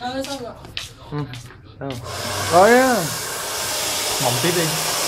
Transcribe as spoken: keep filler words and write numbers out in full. Ờ, xong rồi. Ừ, xong rồi. Rồi á. Mỏng tiếp đi.